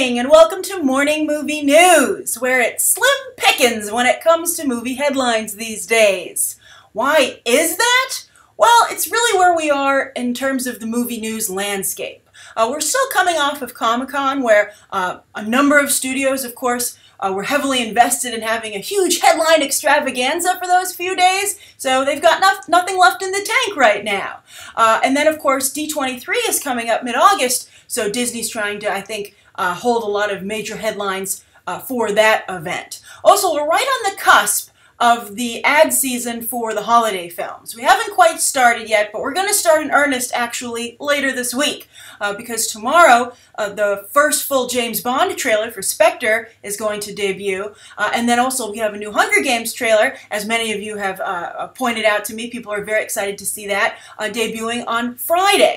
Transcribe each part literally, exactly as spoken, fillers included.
morning and welcome to Morning Movie News, where it's slim pickings when it comes to movie headlines these days. Why is that? Well, it's really where we are in terms of the movie news landscape. Uh, we're still coming off of Comic-Con, where uh, a number of studios, of course, Uh, we're heavily invested in having a huge headline extravaganza for those few days, so they've got no nothing left in the tank right now. Uh, and then, of course, D twenty-three is coming up mid-August, so Disney's trying to, I think, uh, hold a lot of major headlines uh, for that event. Also, we're right on the cusp of the ad season for the holiday films. We haven't quite started yet, but we're going to start in earnest actually later this week, uh, because tomorrow uh, the first full James Bond trailer for Spectre is going to debut, uh, and then also we have a new Hunger Games trailer, as many of you have uh, pointed out to me. People are very excited to see that, uh, debuting on Friday.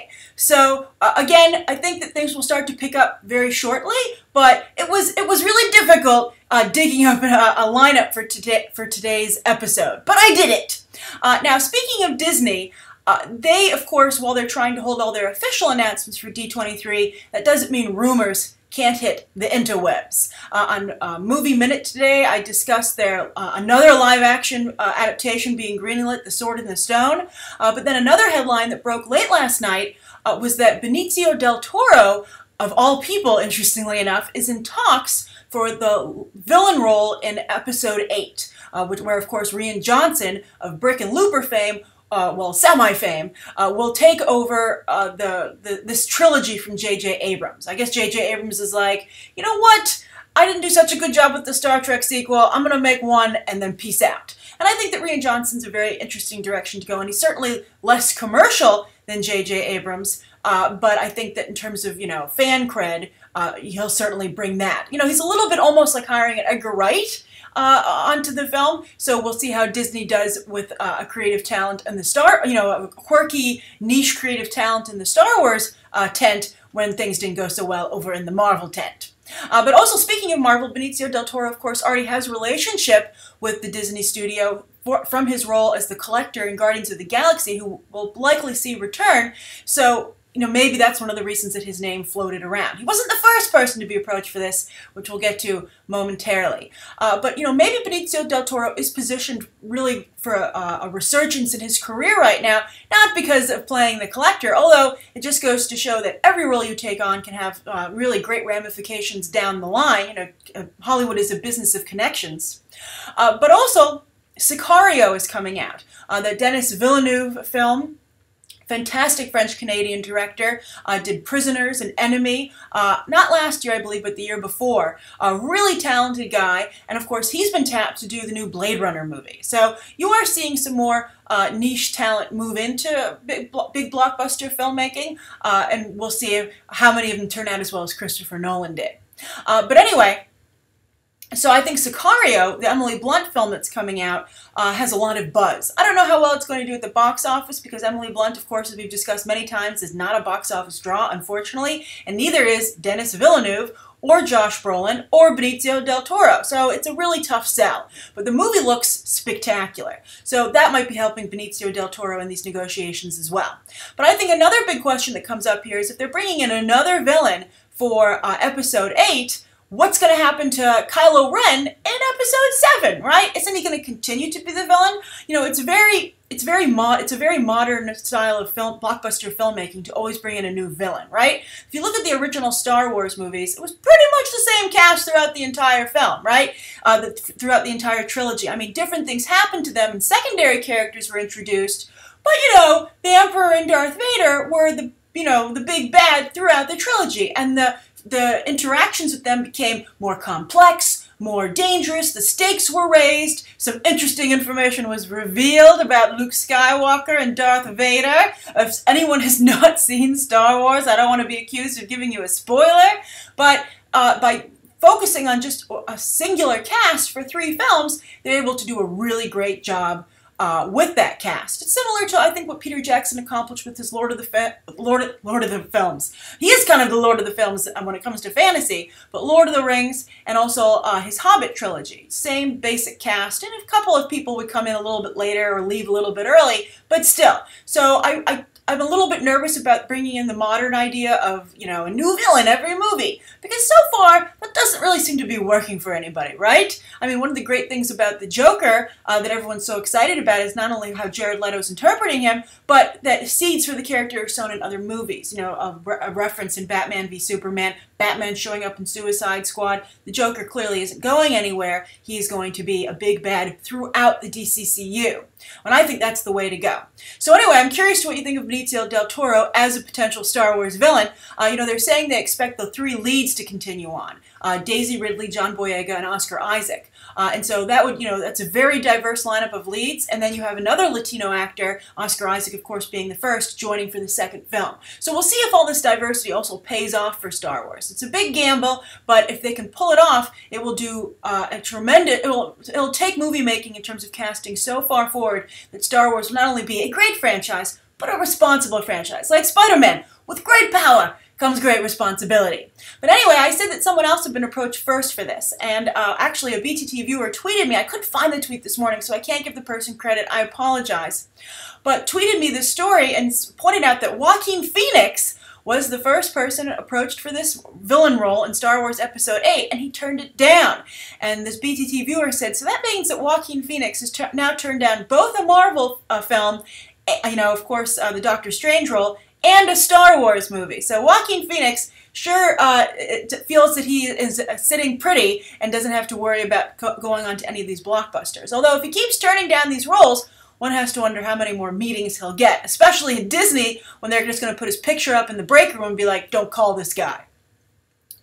So uh, again, I think that things will start to pick up very shortly, but it was, it was really difficult Uh, digging up a, a lineup for today for today's episode, but I did it. Uh, now, speaking of Disney, uh, they, of course, while they're trying to hold all their official announcements for D twenty-three, that doesn't mean rumors can't hit the interwebs. Uh, on uh, Movie Minute today, I discussed their uh, another live-action uh, adaptation being greenlit, The Sword in the Stone. Uh, but then another headline that broke late last night uh, was that Benicio del Toro, of all people, interestingly enough, is in talks for the villain role in Episode eight, uh, which, where, of course, Rian Johnson of Brick and Looper fame, uh, well, semi-fame, uh, will take over uh, the, the this trilogy from J J. Abrams. I guess J J. Abrams is like, you know what? I didn't do such a good job with the Star Trek sequel. I'm going to make one and then peace out. And I think that Rian Johnson's a very interesting direction to go, and he's certainly less commercial than J J. Abrams, uh, but I think that in terms of, you know, fan cred, Uh, he'll certainly bring that. You know, he's a little bit almost like hiring an Edgar Wright uh, onto the film, so we'll see how Disney does with uh, a creative talent in the Star, you know, a quirky, niche creative talent in the Star Wars uh, tent when things didn't go so well over in the Marvel tent. Uh, but also, speaking of Marvel, Benicio del Toro, of course, already has a relationship with the Disney studio for, from his role as the Collector in Guardians of the Galaxy, who we'll likely see return, so you know, maybe that's one of the reasons that his name floated around. He wasn't the first person to be approached for this, which we'll get to momentarily. Uh, but, you know, maybe Benicio del Toro is positioned really for a, a resurgence in his career right now, not because of playing the Collector, although it just goes to show that every role you take on can have uh, really great ramifications down the line. You know, Hollywood is a business of connections. Uh, but also, Sicario is coming out, uh, the Denis Villeneuve film. Fantastic French-Canadian director, uh, did Prisoners and Enemy, uh, not last year, I believe, but the year before. A really talented guy, and of course he's been tapped to do the new Blade Runner movie. So you are seeing some more uh, niche talent move into big, big blockbuster filmmaking, uh, and we'll see how many of them turn out as well as Christopher Nolan did. Uh, but anyway, so I think Sicario, the Emily Blunt film that's coming out, uh, has a lot of buzz. I don't know how well it's going to do at the box office because Emily Blunt, of course, as we've discussed many times, is not a box office draw, unfortunately, and neither is Denis Villeneuve or Josh Brolin or Benicio del Toro. So it's a really tough sell. But the movie looks spectacular. So that might be helping Benicio del Toro in these negotiations as well. But I think another big question that comes up here is if they're bringing in another villain for uh, Episode eight, what's going to happen to Kylo Ren in Episode seven, right? Isn't he going to continue to be the villain? You know, it's very, it's very mod, it's a very modern style of film, blockbuster filmmaking to always bring in a new villain, right? If you look at the original Star Wars movies, it was pretty much the same cast throughout the entire film, right? Uh, the, throughout the entire trilogy. I mean, different things happened to them, and secondary characters were introduced, but you know, the Emperor and Darth Vader were the, you know, the big bad throughout the trilogy, and the The interactions with them became more complex, more dangerous, the stakes were raised, some interesting information was revealed about Luke Skywalker and Darth Vader. If anyone has not seen Star Wars, I don't want to be accused of giving you a spoiler, but uh, by focusing on just a singular cast for three films, they're able to do a really great job uh, with that cast. It's similar to, I think, what Peter Jackson accomplished with his Lord of the Lord of, Lord of the Films. He is kind of the Lord of the Films when it comes to fantasy, but Lord of the Rings and also uh, his Hobbit trilogy. Same basic cast, and a couple of people would come in a little bit later or leave a little bit early, but still. So I, I I'm a little bit nervous about bringing in the modern idea of, you know, a new villain every movie, because so far that doesn't really seem to be working for anybody, right? I mean, one of the great things about the Joker uh, that everyone's so excited about is not only how Jared Leto's interpreting him, but that seeds for the character are sown in other movies. You know, a, re a reference in Batman v Superman, Batman showing up in Suicide Squad. The Joker clearly isn't going anywhere. He is going to be a big bad throughout the D C C U. And I think that's the way to go. So anyway, I'm curious to what you think of Benicio del Toro as a potential Star Wars villain. Uh, you know, they're saying they expect the three leads to continue on. Uh, Daisy Ridley, John Boyega, and Oscar Isaac. Uh, and so that would, you know, that's a very diverse lineup of leads. And then you have another Latino actor, Oscar Isaac, of course, being the first, joining for the second film. So we'll see if all this diversity also pays off for Star Wars. It's a big gamble, but if they can pull it off, it will do uh, a tremendous, it'll, it'll take movie making in terms of casting so far forward that Star Wars will not only be a great franchise, but a responsible franchise. Like Spider-Man, with great power comes great responsibility. But anyway, I said that someone else had been approached first for this, and uh, actually a B T T viewer tweeted me. I couldn't find the tweet this morning, so I can't give the person credit. I apologize. But tweeted me this story and pointed out that Joaquin Phoenix was the first person approached for this villain role in Star Wars Episode eight, and he turned it down. And this B T T viewer said, so that means that Joaquin Phoenix has now turned down both a Marvel uh, film, you know, of course, uh, the Doctor Strange role, and a Star Wars movie. So Joaquin Phoenix sure uh, feels that he is sitting pretty and doesn't have to worry about co going on to any of these blockbusters. Although if he keeps turning down these roles, one has to wonder how many more meetings he'll get, especially at Disney when they're just going to put his picture up in the break room and be like, don't call this guy.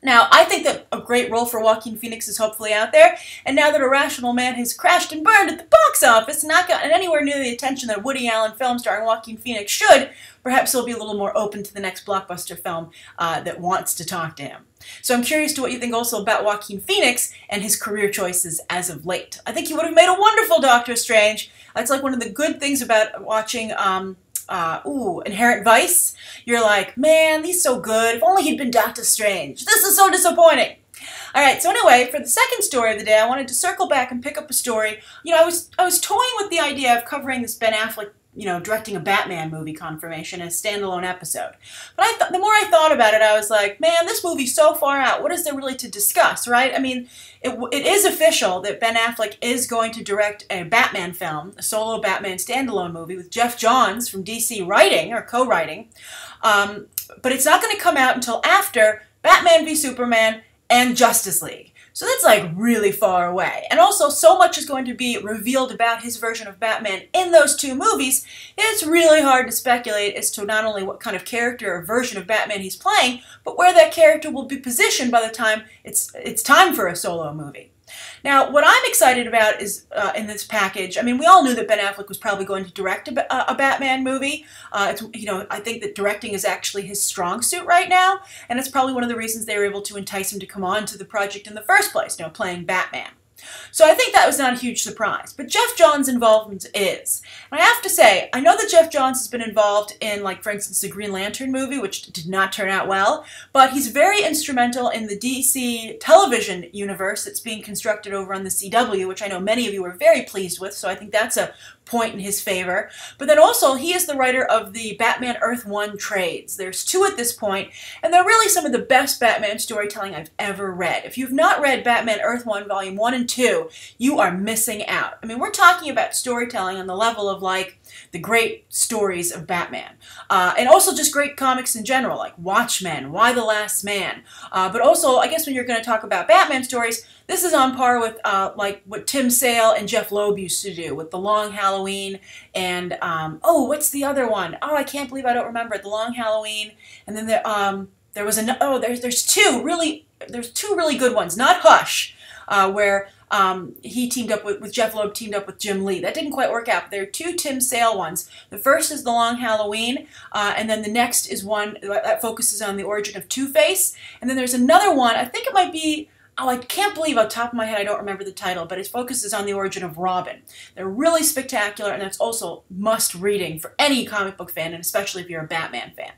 Now, I think that a great role for Joaquin Phoenix is hopefully out there, and now that Irrational Man has crashed and burned at the box office and not gotten anywhere near the attention that a Woody Allen film starring Joaquin Phoenix should, perhaps he'll be a little more open to the next blockbuster film uh, that wants to talk to him. So I'm curious to what you think also about Joaquin Phoenix and his career choices as of late. I think he would have made a wonderful Doctor Strange. That's like one of the good things about watching um, Uh, ooh, Inherent Vice. You're like, man, he's so good. If only he'd been Doctor Strange. This is so disappointing. All right, so anyway, for the second story of the day, I wanted to circle back and pick up a story. You know, I was I was toying with the idea of covering this Ben Affleck, you know, directing a Batman movie confirmation in a standalone episode. But I th the more I thought about it, I was like, man, this movie's so far out. What is there really to discuss, right? I mean, it, it is official that Ben Affleck is going to direct a Batman film, a solo Batman standalone movie with Jeff Johns from D C writing or co-writing. Um, but it's not going to come out until after Batman v Superman and Justice League. So that's like really far away. And also so much is going to be revealed about his version of Batman in those two movies, it's really hard to speculate as to not only what kind of character or version of Batman he's playing, but where that character will be positioned by the time it's, it's time for a solo movie. Now, what I'm excited about is, uh, in this package, I mean, we all knew that Ben Affleck was probably going to direct a, a Batman movie. Uh, it's, you know, I think that directing is actually his strong suit right now, and it's probably one of the reasons they were able to entice him to come on to the project in the first place, you know, playing Batman. So I think that was not a huge surprise, but Jeff Johns' involvement is. And I have to say, I know that Jeff Johns has been involved in, like, for instance, the Green Lantern movie, which did not turn out well, but he's very instrumental in the D C television universe that's being constructed over on the C W, which I know many of you are very pleased with, so I think that's a point in his favor. But then also, he is the writer of the Batman Earth One trades. There's two at this point, and they're really some of the best Batman storytelling I've ever read. If you've not read Batman Earth One, Volume one and two, you are missing out. I mean, we're talking about storytelling on the level of, like, the great stories of Batman. Uh, and also just great comics in general, like Watchmen, Why the Last Man. Uh, but also, I guess when you're going to talk about Batman stories, this is on par with uh, like what Tim Sale and Jeff Loeb used to do with The Long Halloween and, um, oh, what's the other one? Oh, I can't believe I don't remember it. The Long Halloween. And then there, um, there was an, oh, there's, there's two really, there's two really good ones. Not Hush, uh, where... Um, he teamed up with, with Jeff Loeb, teamed up with Jim Lee. That didn't quite work out. But there are two Tim Sale ones. The first is The Long Halloween, uh, and then the next is one that focuses on the origin of Two-Face. And then there's another one, I think it might be, oh, I can't believe off the top of my head I don't remember the title, but it focuses on the origin of Robin. They're really spectacular, and that's also must reading for any comic book fan, and especially if you're a Batman fan.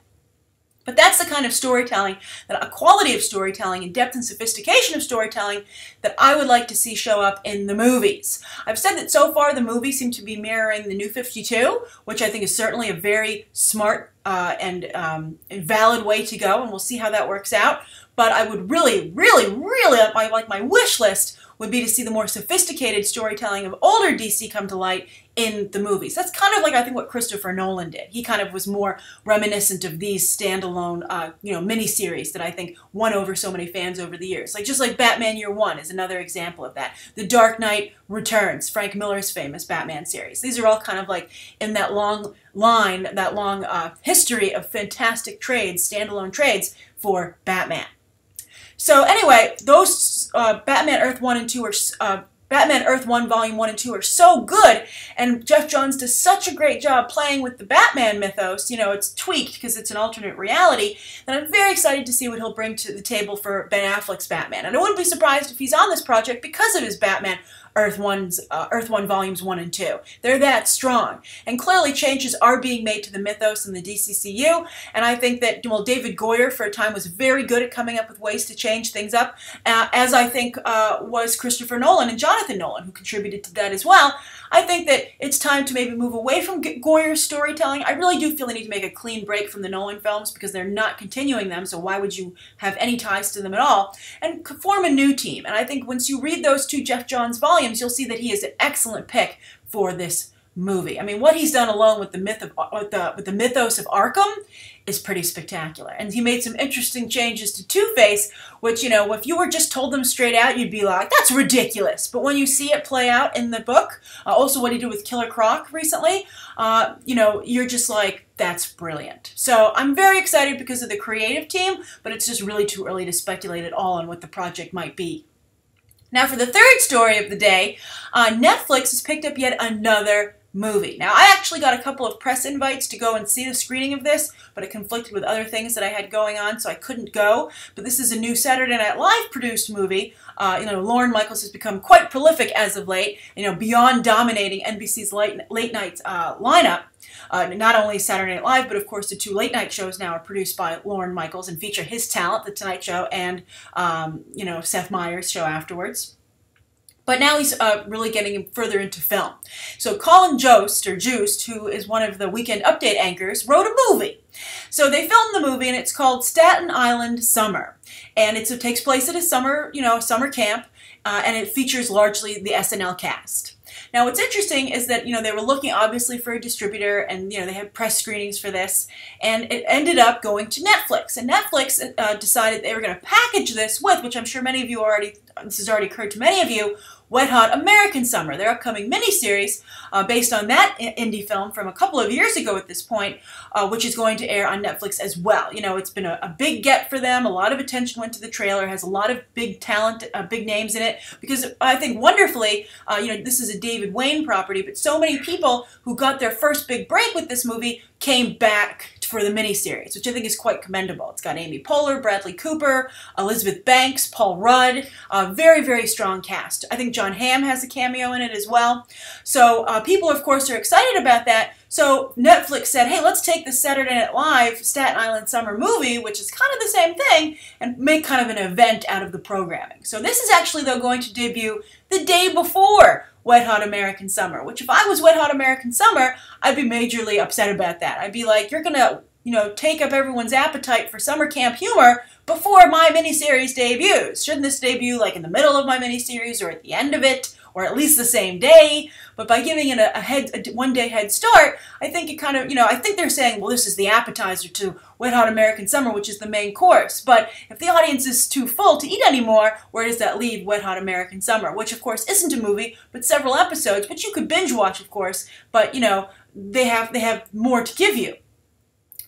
But that's the kind of storytelling, that a quality of storytelling and depth and sophistication of storytelling that I would like to see show up in the movies. I've said that so far the movies seem to be mirroring the New fifty-two, which I think is certainly a very smart uh, and um, valid way to go, and we'll see how that works out. But I would really, really, really, I, like my wish list would be to see the more sophisticated storytelling of older D C come to light in the movies. That's kind of like, I think, what Christopher Nolan did. He kind of was more reminiscent of these standalone, uh, you know, miniseries that I think won over so many fans over the years. Like, just like Batman Year One is another example of that. The Dark Knight Returns, Frank Miller's famous Batman series. These are all kind of like in that long line, that long uh, history of fantastic trades, standalone trades for Batman. So anyway, those uh, Batman Earth One and Two are uh, Batman Earth One Volume One and Two are so good, and Jeff Johns does such a great job playing with the Batman mythos. You know, it's tweaked because it's an alternate reality. And I'm very excited to see what he'll bring to the table for Ben Affleck's Batman. And I wouldn't be surprised if he's on this project because of his Batman Earth One's uh, Earth One Volumes One and Two. They're that strong, and clearly changes are being made to the mythos and the D C C U. And I think that well, David Goyer for a time was very good at coming up with ways to change things up, uh, as I think uh, was Christopher Nolan and Jonathan Nolan, who contributed to that as well. I think that it's time to maybe move away from Goyer's storytelling. I really do feel they need to make a clean break from the Nolan films because they're not continuing them. So why would you have any ties to them at all? And form a new team. And I think once you read those two Jeff Johns volumes, you'll see that he is an excellent pick for this movie. I mean, what he's done alone with the myth of with the, with the mythos of Arkham is pretty spectacular. And he made some interesting changes to Two-Face, which, you know, if you were just told them straight out, you'd be like, that's ridiculous. But when you see it play out in the book, uh, also what he did with Killer Croc recently, uh, you know, you're just like, that's brilliant. So I'm very excited because of the creative team, but it's just really too early to speculate at all on what the project might be. Now for the third story of the day, uh, Netflix has picked up yet another movie. Now I actually got a couple of press invites to go and see the screening of this, but it conflicted with other things that I had going on, so I couldn't go. But this is a new Saturday Night Live produced movie. Uh, you know, Lorne Michaels has become quite prolific as of late, you know, beyond dominating N B C's late, late night uh, lineup. Uh, not only Saturday Night Live, but of course the two late night shows now are produced by Lorne Michaels and feature his talent, The Tonight Show and, um, you know, Seth Meyers' show afterwards. But now he's uh, really getting further into film. So Colin Jost, or Joust, who is one of the Weekend Update anchors, wrote a movie. So they filmed the movie, and it's called Staten Island Summer. And it's, it takes place at a summer, you know, summer camp, uh, and it features largely the S N L cast. Now, what's interesting is that, you know, they were looking obviously for a distributor, and, you know, they had press screenings for this, and it ended up going to Netflix. And Netflix uh, decided they were going to package this with, which I'm sure many of you already, this has already occurred to many of you, Wet Hot American Summer, their upcoming miniseries uh, based on that indie film from a couple of years ago at this point, uh, which is going to air on Netflix as well. You know, it's been a, a big get for them. A lot of attention went to the trailer, has a lot of big talent, uh, big names in it, because I think wonderfully, uh, you know, this is a David Wayne property, but so many people who got their first big break with this movie came back for the miniseries, which I think is quite commendable. It's got Amy Poehler, Bradley Cooper, Elizabeth Banks, Paul Rudd, a very, very strong cast. I think John Hamm has a cameo in it as well. So uh, people, of course, are excited about that. So Netflix said, hey, let's take the Saturday Night Live Staten Island Summer movie, which is kind of the same thing, and make kind of an event out of the programming. So this is actually, though, going to debut the day before Wet Hot American Summer, which if I was Wet Hot American Summer, I'd be majorly upset about that. I'd be like, you're gonna, you know, take up everyone's appetite for summer camp humor before my miniseries debuts. Shouldn't this debut like in the middle of my miniseries or at the end of it, or at least the same day? But by giving it a, a head, a one-day head start, I think it kind of, you know, I think they're saying, well, this is the appetizer to Wet Hot American Summer, which is the main course. But if the audience is too full to eat anymore, where does that leave Wet Hot American Summer? Which, of course, isn't a movie, but several episodes, which you could binge watch, of course. But, you know, they have, they have more to give you.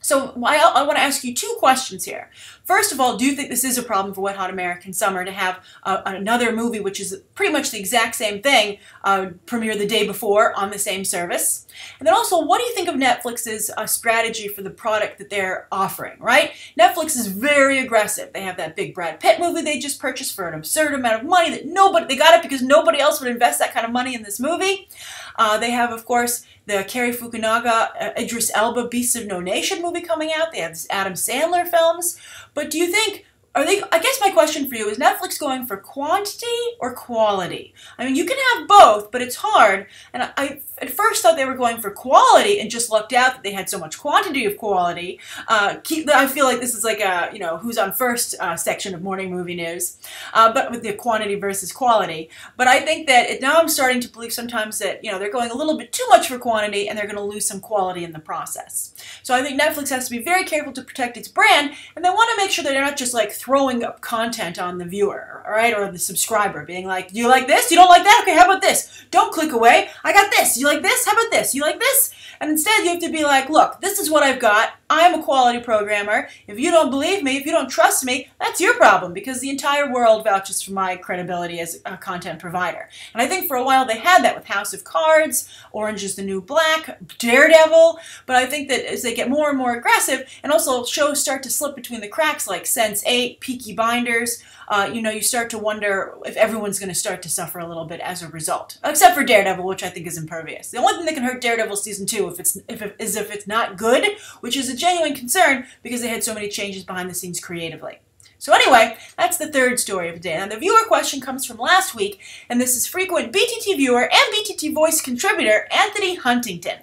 So I, I want to ask you two questions here. First of all, do you think this is a problem for Wet Hot American Summer to have uh, another movie, which is pretty much the exact same thing, uh, premiere the day before on the same service? And then also, what do you think of Netflix's uh, strategy for the product that they're offering, right? Netflix is very aggressive. They have that big Brad Pitt movie they just purchased for an absurd amount of money that nobody, they got it because nobody else would invest that kind of money in this movie. Uh, they have, of course, the Cary Fukunaga, uh, Idris Elba, Beasts of No Nation movie coming out. They have this Adam Sandler films. But do you think, are they, I guess my question for you is, Netflix going for quantity or quality? I mean, you can have both, but it's hard. And I, I at first thought they were going for quality and just lucked out that they had so much quantity of quality. Uh, keep, I feel like this is like a, you know, who's on first uh, section of morning movie news, uh, but with the quantity versus quality. But I think that it, now I'm starting to believe sometimes that, you know, they're going a little bit too much for quantity and they're going to lose some quality in the process. So I think Netflix has to be very careful to protect its brand, and they want to make sure that they're not just like throwing up content on the viewer, all right, or the subscriber, being like, you like this? You don't like that? Okay, how about this? Don't click away. I got this. You You like this? How about this? You like this? And instead you have to be like, look, this is what I've got. I'm a quality programmer. If you don't believe me, if you don't trust me, that's your problem, because the entire world vouches for my credibility as a content provider. And I think for a while they had that with House of Cards, Orange is the New Black, Daredevil, but I think that as they get more and more aggressive, and also shows start to slip between the cracks like Sense eight, Peaky Blinders, uh, you know, you start to wonder if everyone's going to start to suffer a little bit as a result. Except for Daredevil, which I think is impervious. The only thing that can hurt Daredevil Season two if it's, if it, is if it's not good, which is a genuine concern because they had so many changes behind the scenes creatively. So anyway, that's the third story of the day. Now the viewer question comes from last week, and this is frequent B T T viewer and B T T voice contributor Anthony Huntington.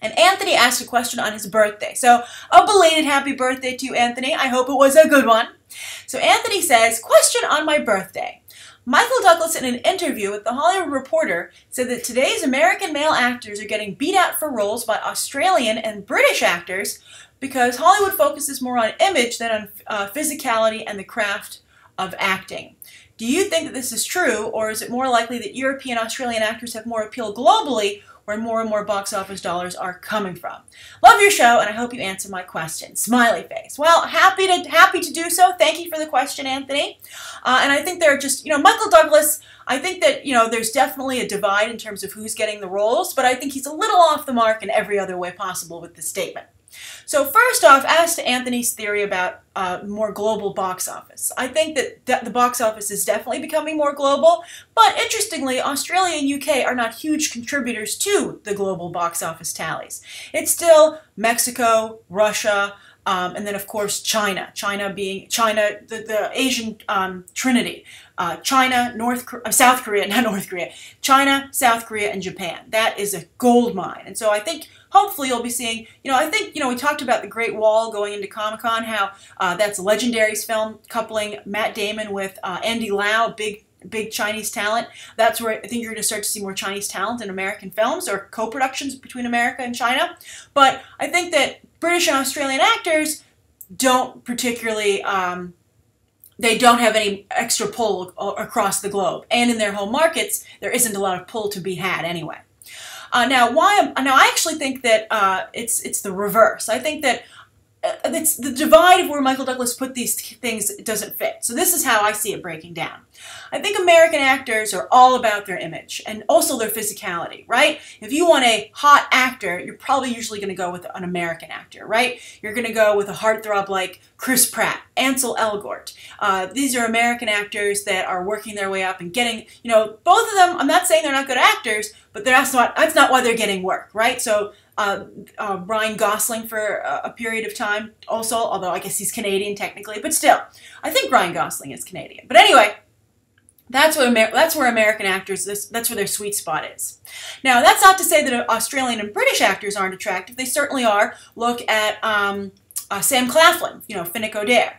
And Anthony asked a question on his birthday. So a belated happy birthday to you, Anthony. I hope it was a good one. So Anthony says, question on my birthday. Michael Douglas, in an interview with The Hollywood Reporter, said that today's American male actors are getting beat out for roles by Australian and British actors because Hollywood focuses more on image than on uh, physicality and the craft of acting. Do you think that this is true, or is it more likely that European and Australian actors have more appeal globally, where more and more box office dollars are coming from? Love your show, and I hope you answer my question. Smiley face. Well, happy to happy to do so. Thank you for the question, Anthony. Uh, and I think there are just, you know, Michael Douglas, I think that, you know, there's definitely a divide in terms of who's getting the roles, but I think he's a little off the mark in every other way possible with this statement. So first off, as to Anthony's theory about uh, more global box office, I think that de the box office is definitely becoming more global, but interestingly, Australia and U K are not huge contributors to the global box office tallies. It's still Mexico, Russia, um, and then of course China, China being, China, the, the Asian um, Trinity. Uh, China, North, uh, South Korea, not North Korea, China, South Korea, and Japan. That is a gold mine. And so I think hopefully you'll be seeing, you know, I think, you know, we talked about the Great Wall going into Comic-Con, how uh, that's Legendary's film coupling Matt Damon with uh, Andy Lau, big, big Chinese talent. That's where I think you're going to start to see more Chinese talent in American films or co-productions between America and China. But I think that British and Australian actors don't particularly... Um, They don't have any extra pull across the globe. And in their home markets, there isn't a lot of pull to be had anyway. Uh, now, why? Now, I actually think that uh, it's, it's the reverse. I think that it's the divide of where Michael Douglas put these things doesn't fit. So this is how I see it breaking down. I think American actors are all about their image and also their physicality, right? If you want a hot actor, you're probably usually going to go with an American actor, right? You're going to go with a heartthrob like Chris Pratt, Ansel Elgort. Uh, these are American actors that are working their way up and getting, you know, both of them, I'm not saying they're not good actors, but that's not, that's not why they're getting work, right? So Uh, uh, Ryan Gosling for a, a period of time also, although I guess he's Canadian technically, but still, I think Ryan Gosling is Canadian. But anyway, that's, what Amer that's where American actors, that's where their sweet spot is. Now, that's not to say that Australian and British actors aren't attractive. They certainly are. Look at um, uh, Sam Claflin, you know, Finnick O'Dare.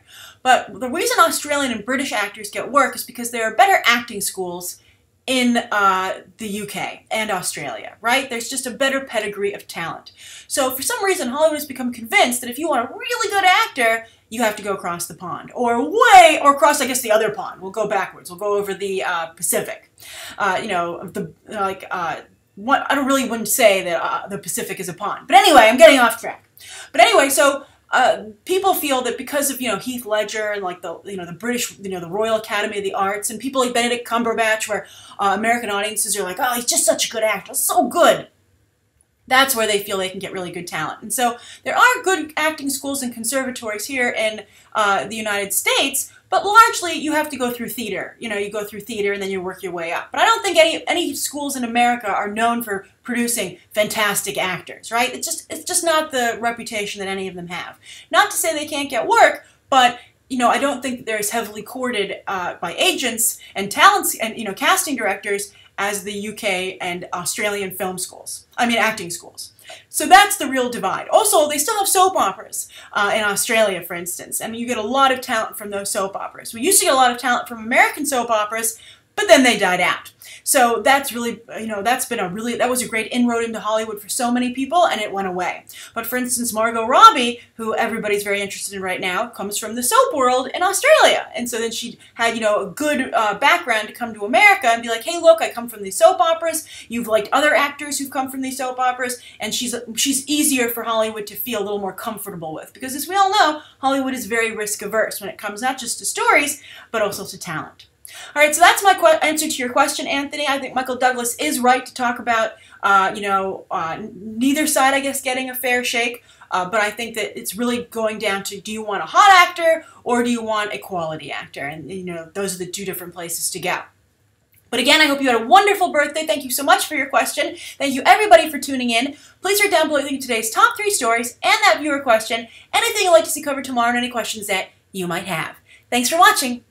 But the reason Australian and British actors get work is because there are better acting schools in uh, the U K and Australia, right? There's just a better pedigree of talent. So for some reason, Hollywood has become convinced that if you want a really good actor, you have to go across the pond, or way, or across, I guess, the other pond. We'll go backwards. We'll go over the uh, Pacific. Uh, you know, the like. Uh, what I don't really wouldn't say that uh, the Pacific is a pond, but anyway, I'm getting off track. But anyway, so. uh, people feel that because of, you know, Heath Ledger and like the, you know, the British, you know, the Royal Academy of the Arts and people like Benedict Cumberbatch, where uh, American audiences are like, oh, he's just such a good actor, so good. That's where they feel they can get really good talent. And so there are good acting schools and conservatories here in uh, the United States, but largely you have to go through theater. You know, you go through theater and then you work your way up. But I don't think any any schools in America are known for producing fantastic actors, right? It's just, it's just not the reputation that any of them have. Not to say they can't get work, but you know, I don't think that they're as heavily courted uh, by agents and talents and, you know, casting directors as the U K and Australian film schools, I mean acting schools. So that's the real divide. Also, they still have soap operas uh, in Australia, for instance, and you get a lot of talent from those soap operas. We used to get a lot of talent from American soap operas, but then they died out. So that's really, you know, that's been a really, that was a great inroad into Hollywood for so many people, and it went away. But for instance, Margot Robbie, who everybody's very interested in right now, comes from the soap world in Australia. And so then she had, you know, a good uh, background to come to America and be like, hey, look, I come from these soap operas. You've liked other actors who've come from these soap operas. And she's, she's easier for Hollywood to feel a little more comfortable with. Because as we all know, Hollywood is very risk averse when it comes not just to stories, but also to talent. All right, so that's my qu answer to your question, Anthony. I think Michael Douglas is right to talk about, uh, you know, uh, neither side, I guess, getting a fair shake. Uh, but I think that it's really going down to, do you want a hot actor or do you want a quality actor? And, you know, those are the two different places to go. But again, I hope you had a wonderful birthday. Thank you so much for your question. Thank you, everybody, for tuning in. Please write down below today's top three stories and that viewer question, anything you'd like to see covered tomorrow, and any questions that you might have. Thanks for watching.